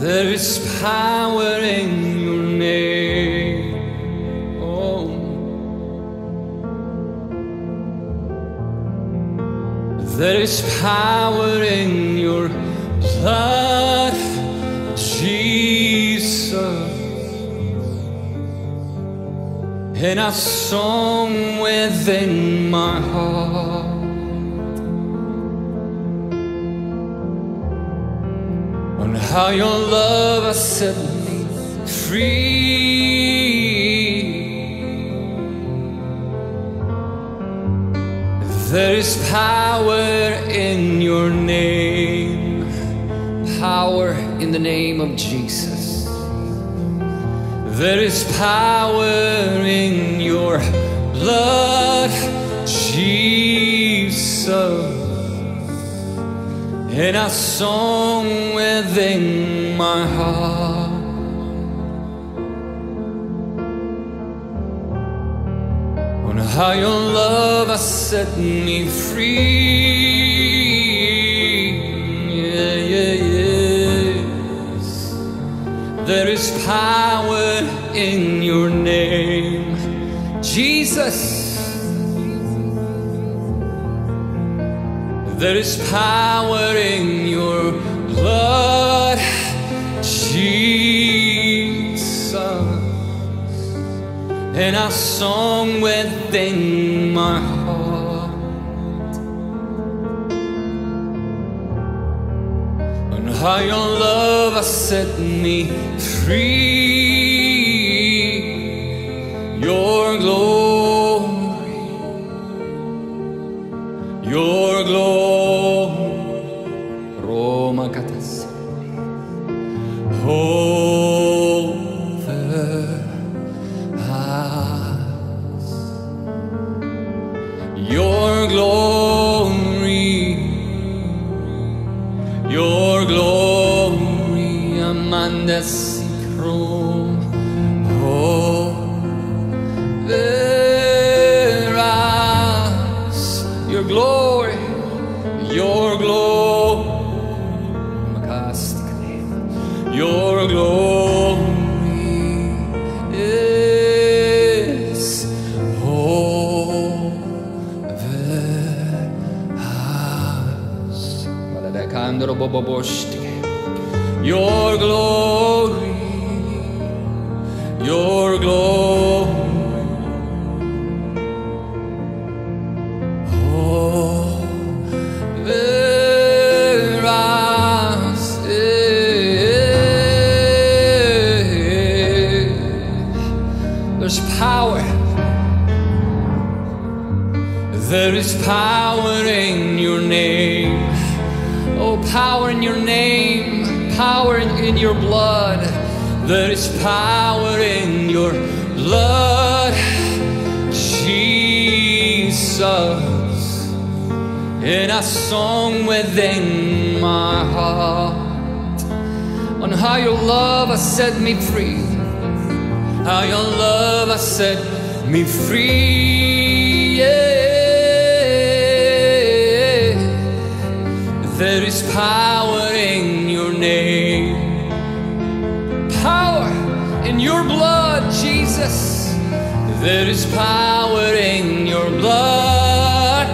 There is power in your name. Oh. There is power in your blood, Jesus. And I've sung within my heart. How your love has set me free. There is power in your name, power in the name of Jesus. There is power in your blood, Jesus. And I song within my heart. On how your love has set me free. Yeah, yeah, yes. There is power in your name, Jesus. There is power in your blood, Jesus. And I song within my heart on how your love has set me free. Your glory, your glory. Over us, your glory, amandes crum. Over us, your glory, your glory is over us. Your glory power. There is power in your name. Oh, power in your name, power in your blood. There is power in your blood, Jesus. And I song within my heart on how your love has set me free. How your love has set me free, yeah. There is power in your name, power in your blood, Jesus. There is power in your blood,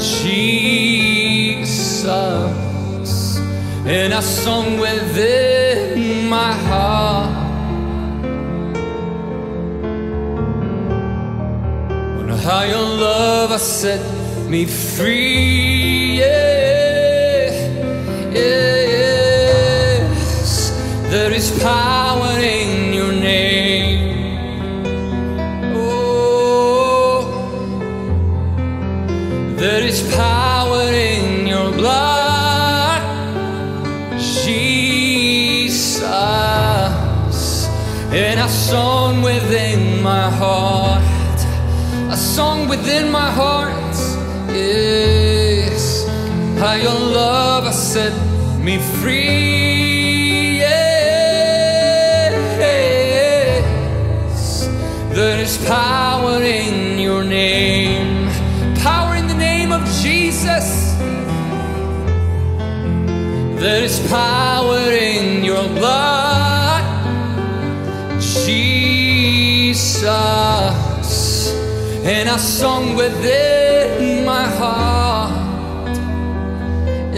Jesus. And I sung within my heart how your love has set me free, yeah, yeah, yes. There is power in your name. Oh, there is power in your blood, Jesus. And I song within my heart, a song within my heart, yes. How your love has set me free, yes. There is power in your name, power in the name of Jesus. There is power in your blood, Jesus. And I sung within my heart,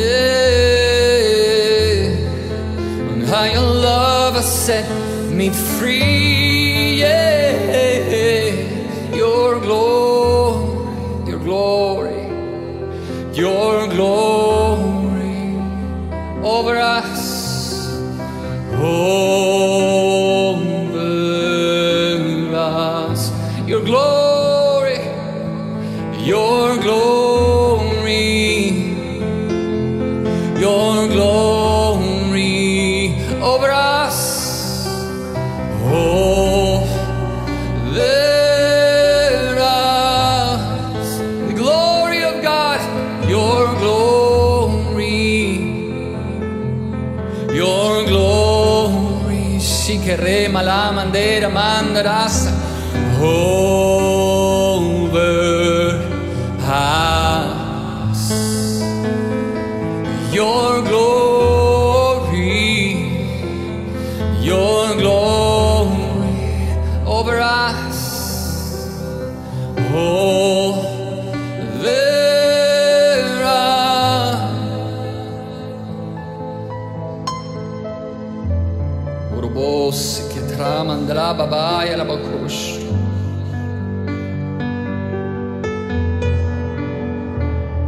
yeah. And how your love has set me free, yeah. Your glory, your glory, your glory over us, over us. Your glory, your glory, your glory over us, over us. The glory of God, your glory, your glory, si querema la bandera mandarás over us. Your glory over us, over. Urubos que tramandra babai la bakush.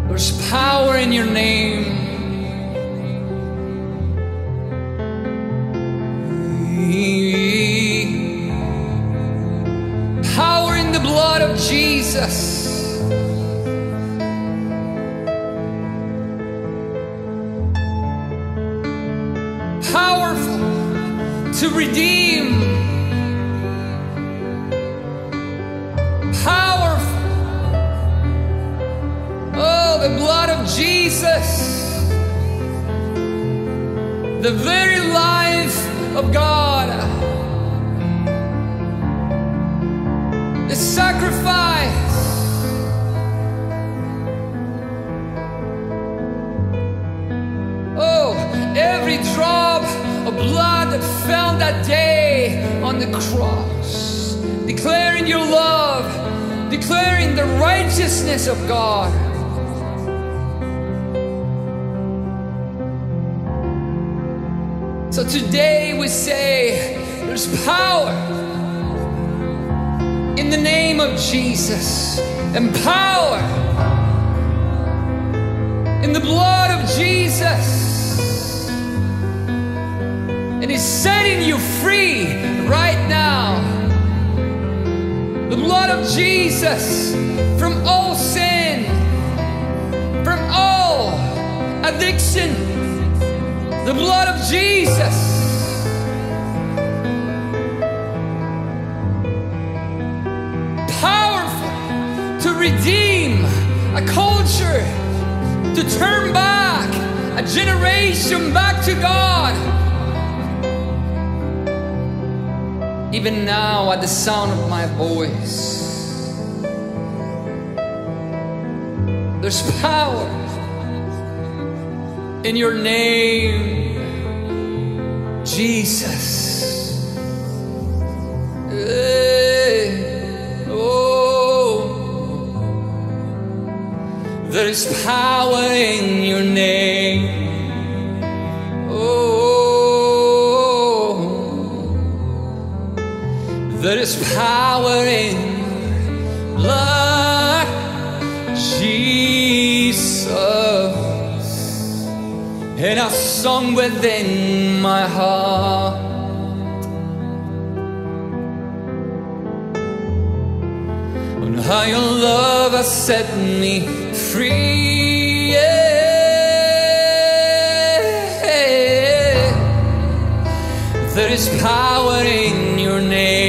There's power in your name. Power in the blood of Jesus. Powerful to redeem, powerful, oh, the blood of Jesus, the very life of God, the sacrifice. Oh, every drop of blood that fell that day on the cross, declaring your love, declaring the righteousness of God. So today we say there's power in the name of Jesus, and power in the blood of Jesus. And it's setting you free right now. The blood of Jesus, from all sin, from all addiction. The blood of Jesus. Powerful to redeem a culture, to turn back a generation back to God. Even now, at the sound of my voice, there's power in your name, Jesus. Oh, there is power in your name. Oh. There is power in blood, Jesus. And I sung within my heart, on how your love has set me free, yeah. There is power in your name,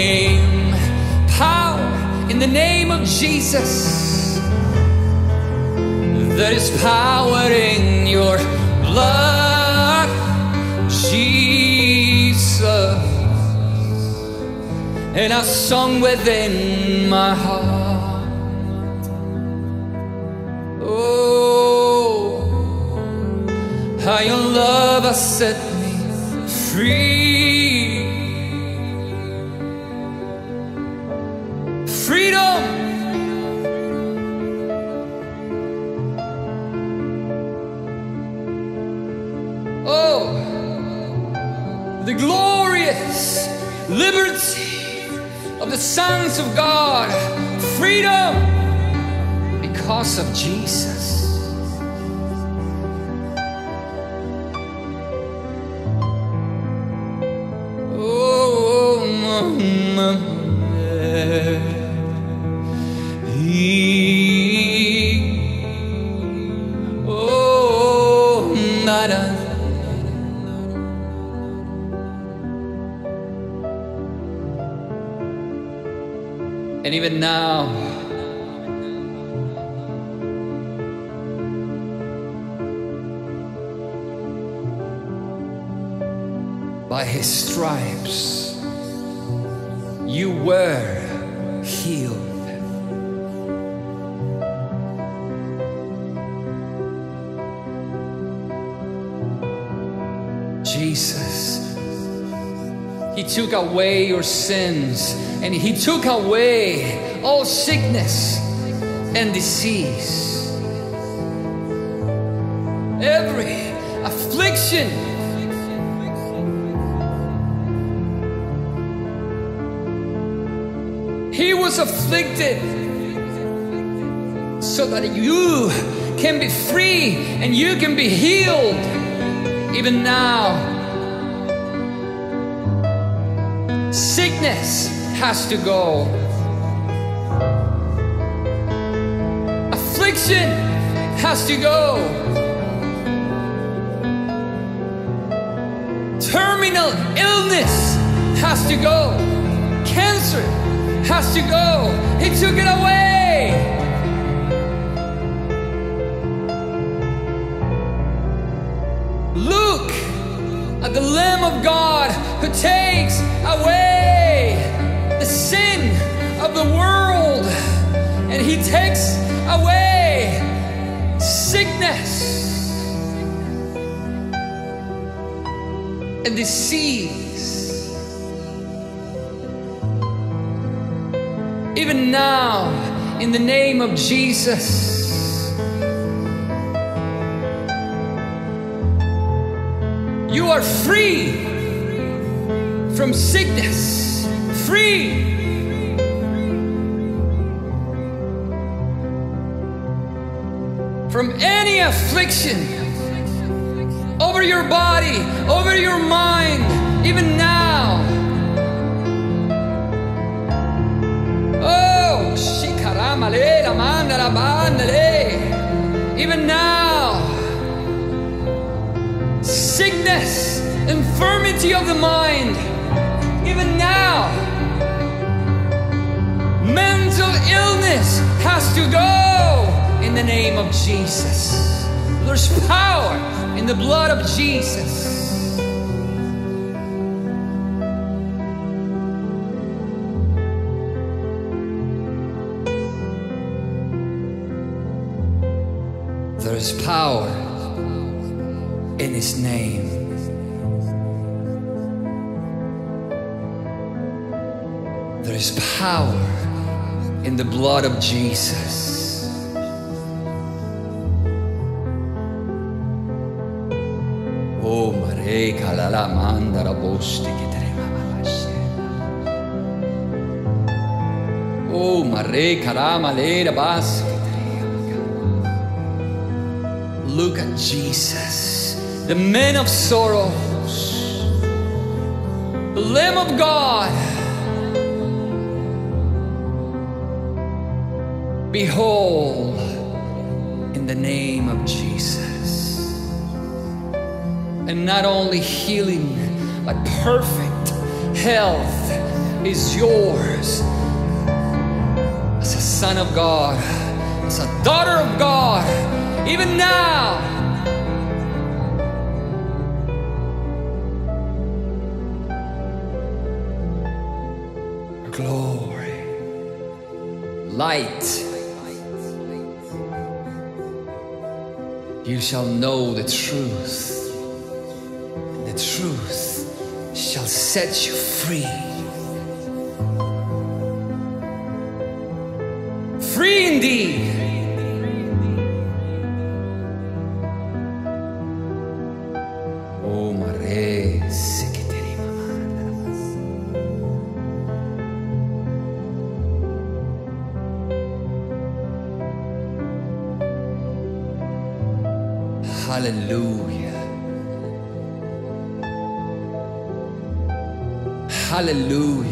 in the name of Jesus. There is power in your blood, Jesus. And I sung within my heart, oh, how your love just set me free. Freedom. Oh, the glorious liberty of the sons of God. Freedom because of Jesus. And even now, by his stripes, you were healed. Jesus, he took away your sins, and he took away all sickness and disease, every affliction. He was afflicted so that you can be free and you can be healed even now. Sickness has to go. Affliction has to go. Terminal illness has to go. Cancer has to go. He took it away. Look at the Lamb of God who takes away the sin of the world, and he takes away sickness and disease. Even now, in the name of Jesus, you are free from sickness, free. From any affliction over your body, over your mind, even now. Oh, shikaramale, ramandarabandale. Even now, sickness, infirmity of the mind. Even now, mental illness has to go in the name of Jesus. There's power in the blood of Jesus. There is power in his name. There is power in the blood of Jesus. Oh, Mare Kalala Mandara Bosti Kitrema Babashe. Oh, Mare Karama Leda Bas Kitrema. Look at Jesus, the man of sorrows, the Lamb of God. Behold, in the name of Jesus. And not only healing, but perfect health is yours. As a son of God, as a daughter of God, even now. Glory, light. You shall know the truth, the truth shall set you free. Free indeed. Hallelujah. Hallelujah.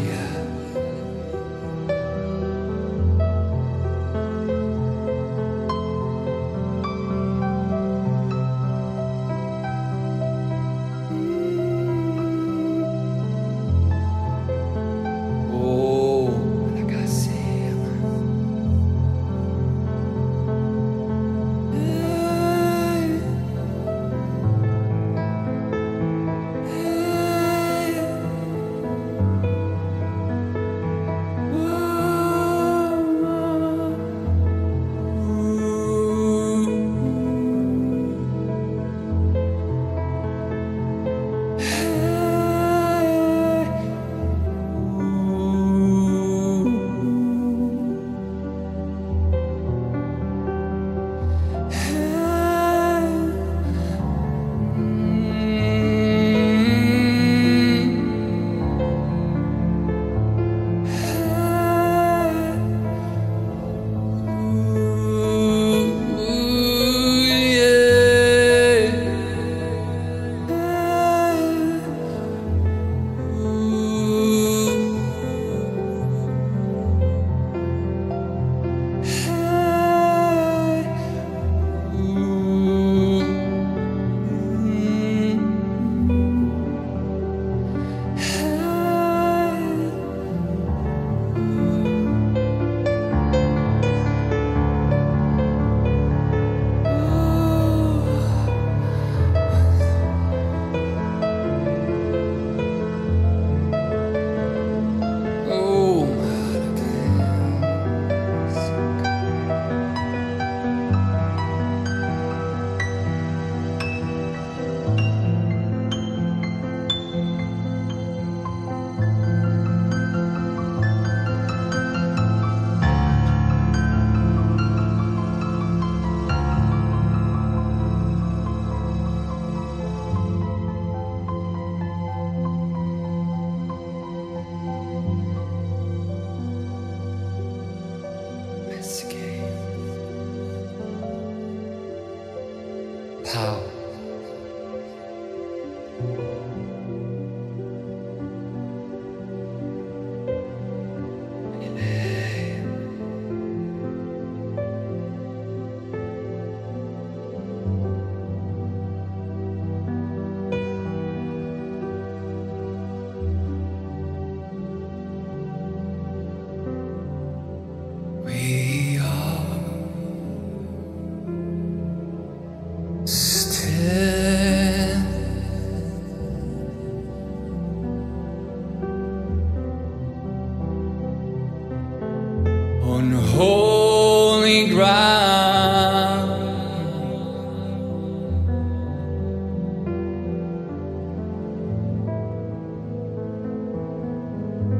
How? On holy ground,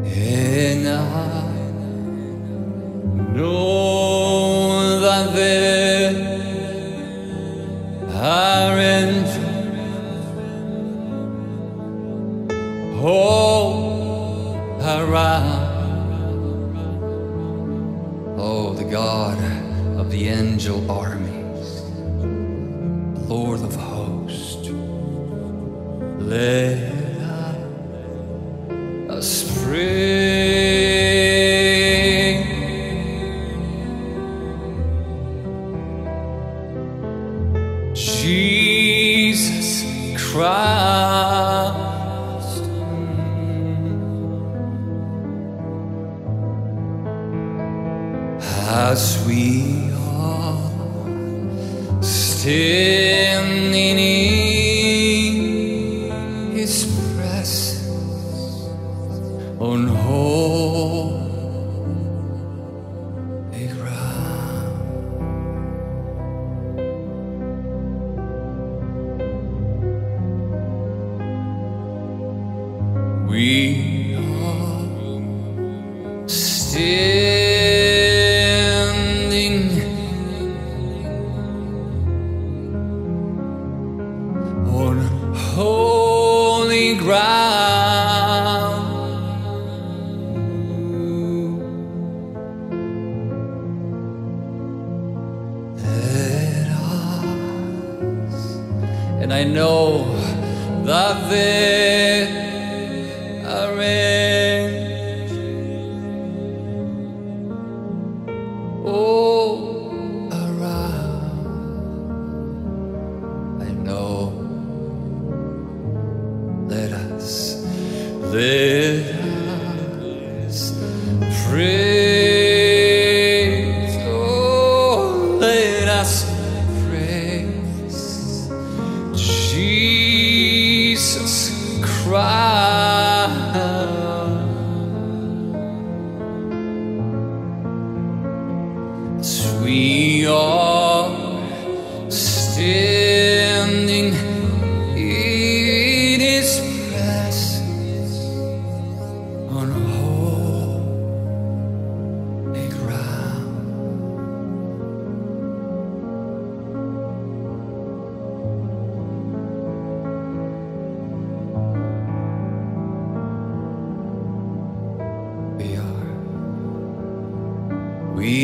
and I know that there are angels all around. Oh, the God of the angel armies, Lord of hosts, let us pray. Jesus Christ, as we are standing in His presence on holy ground, We are standing. On holy ground. Let us, and I know that there let us praise, oh, let us praise Jesus Christ. We are standing in His presence.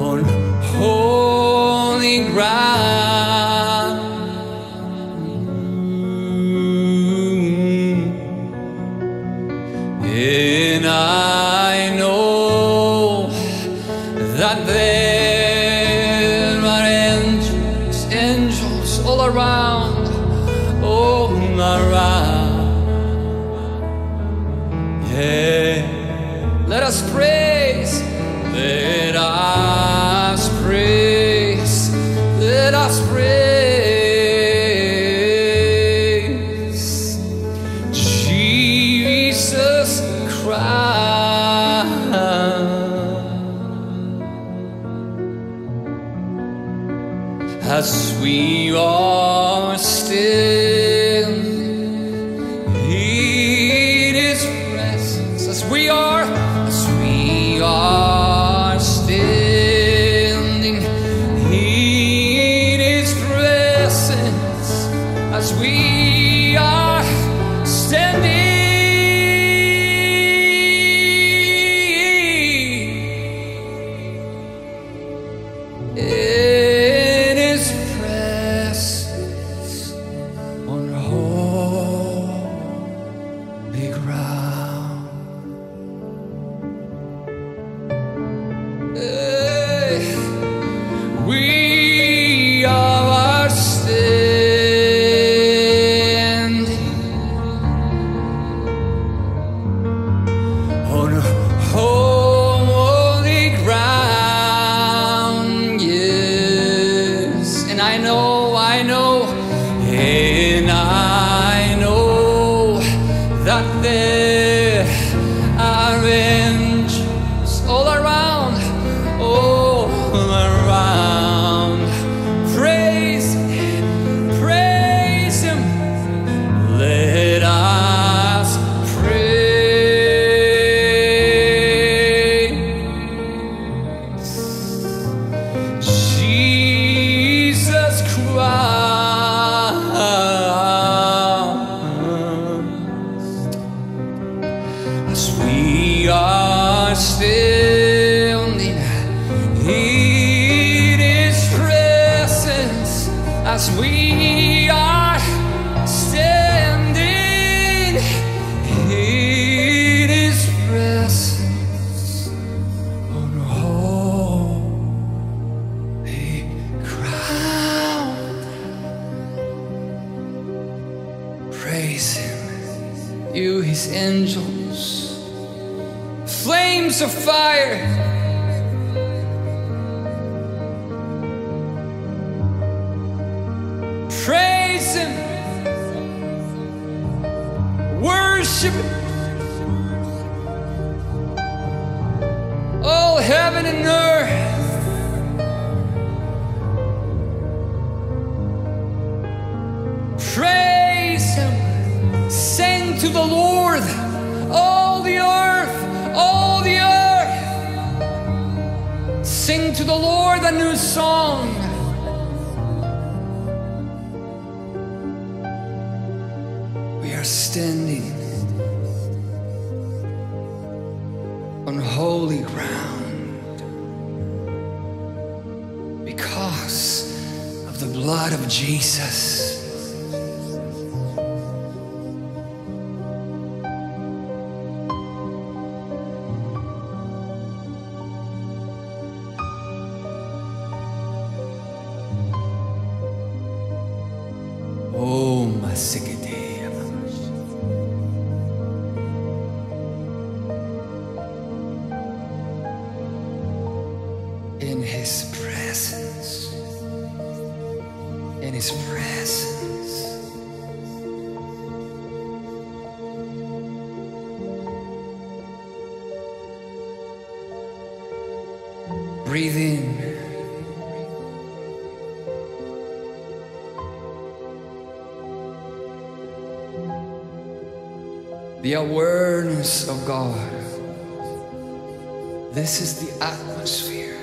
On holy ground, we are standing, on holy ground. And I know that there are angels all around, yeah. Let us praise, let us praise, let us praise Jesus Christ. As we are still in His presence, as we are still as we are standing in His presence on holy ground. We are standing. And I know that there are angels all around. Praise Him. Let us praise Jesus Christ. We are standing in His presence, as we are standing in His presence on holy ground. Praise Him, you His angels, flames of fire. Praise Him, worship Him, all heaven and earth. Sing to the Lord a new song. We are standing on holy ground because of the blood of Jesus. Breathe in. The awareness of God. This is the atmosphere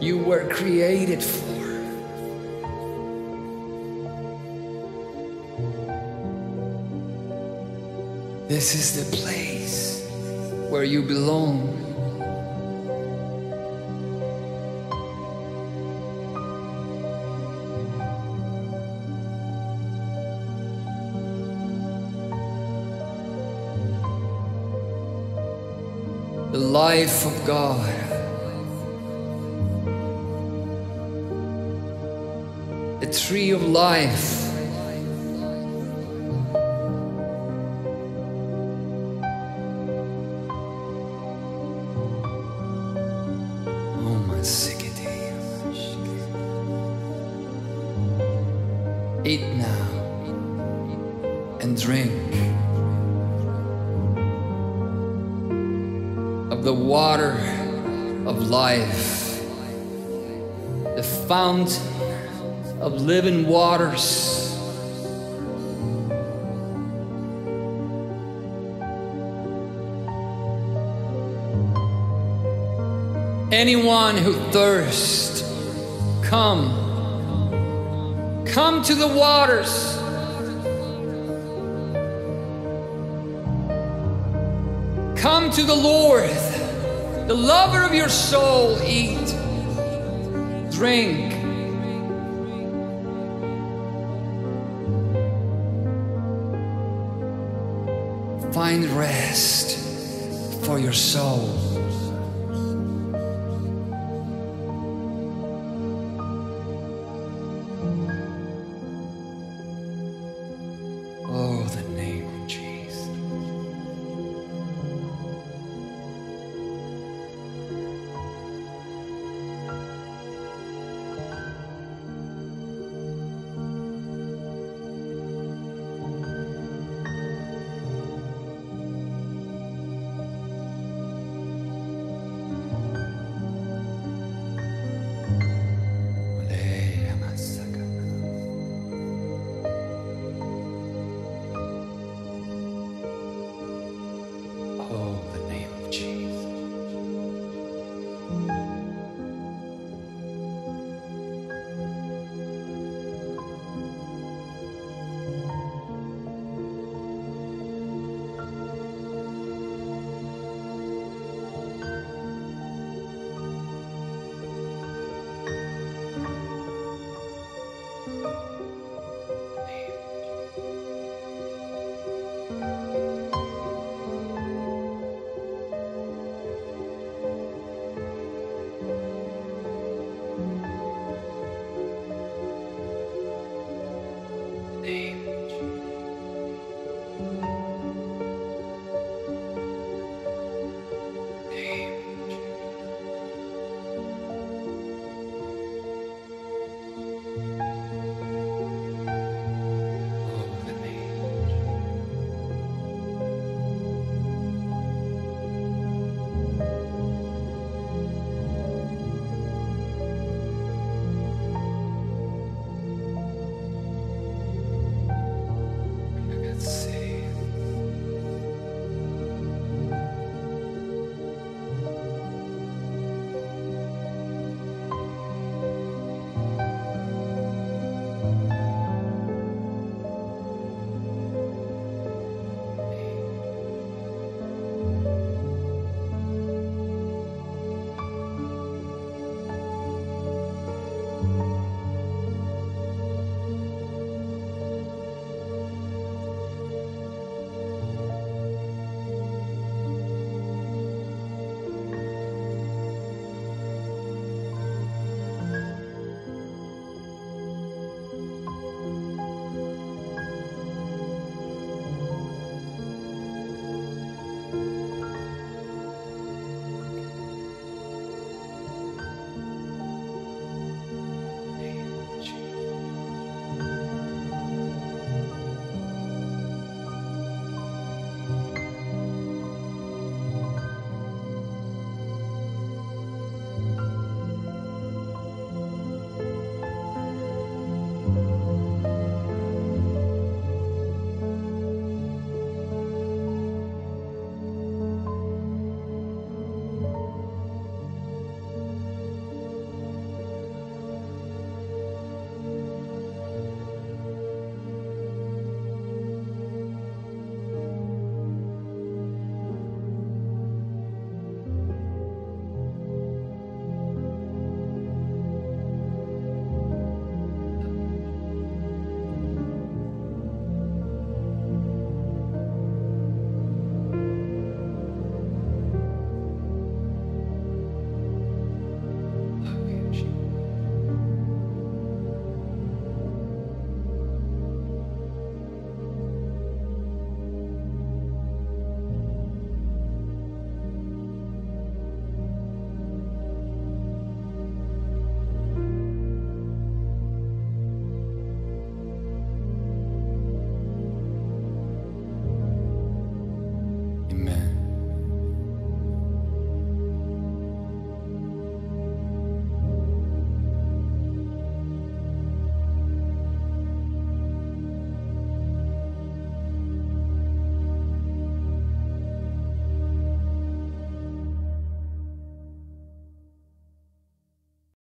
you were created for. This is the place where you belong. The life of God. The tree of life. Oh my sick day. Eat now and drink the water of life, the fountain of living waters. Anyone who thirsts, come to the waters. Come to the Lord, the lover of your soul. Eat, drink. Find rest for your soul.